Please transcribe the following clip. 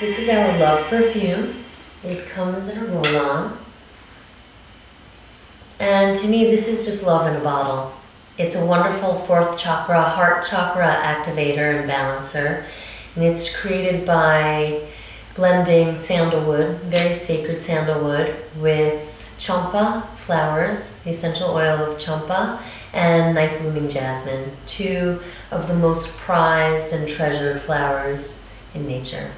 This is our Love perfume. It comes in a roll-on. And to me, this is just love in a bottle. It's a wonderful fourth chakra, heart chakra activator and balancer. And it's created by blending sandalwood, very sacred sandalwood, with champa flowers, the essential oil of champa, and night blooming jasmine, two of the most prized and treasured flowers in nature.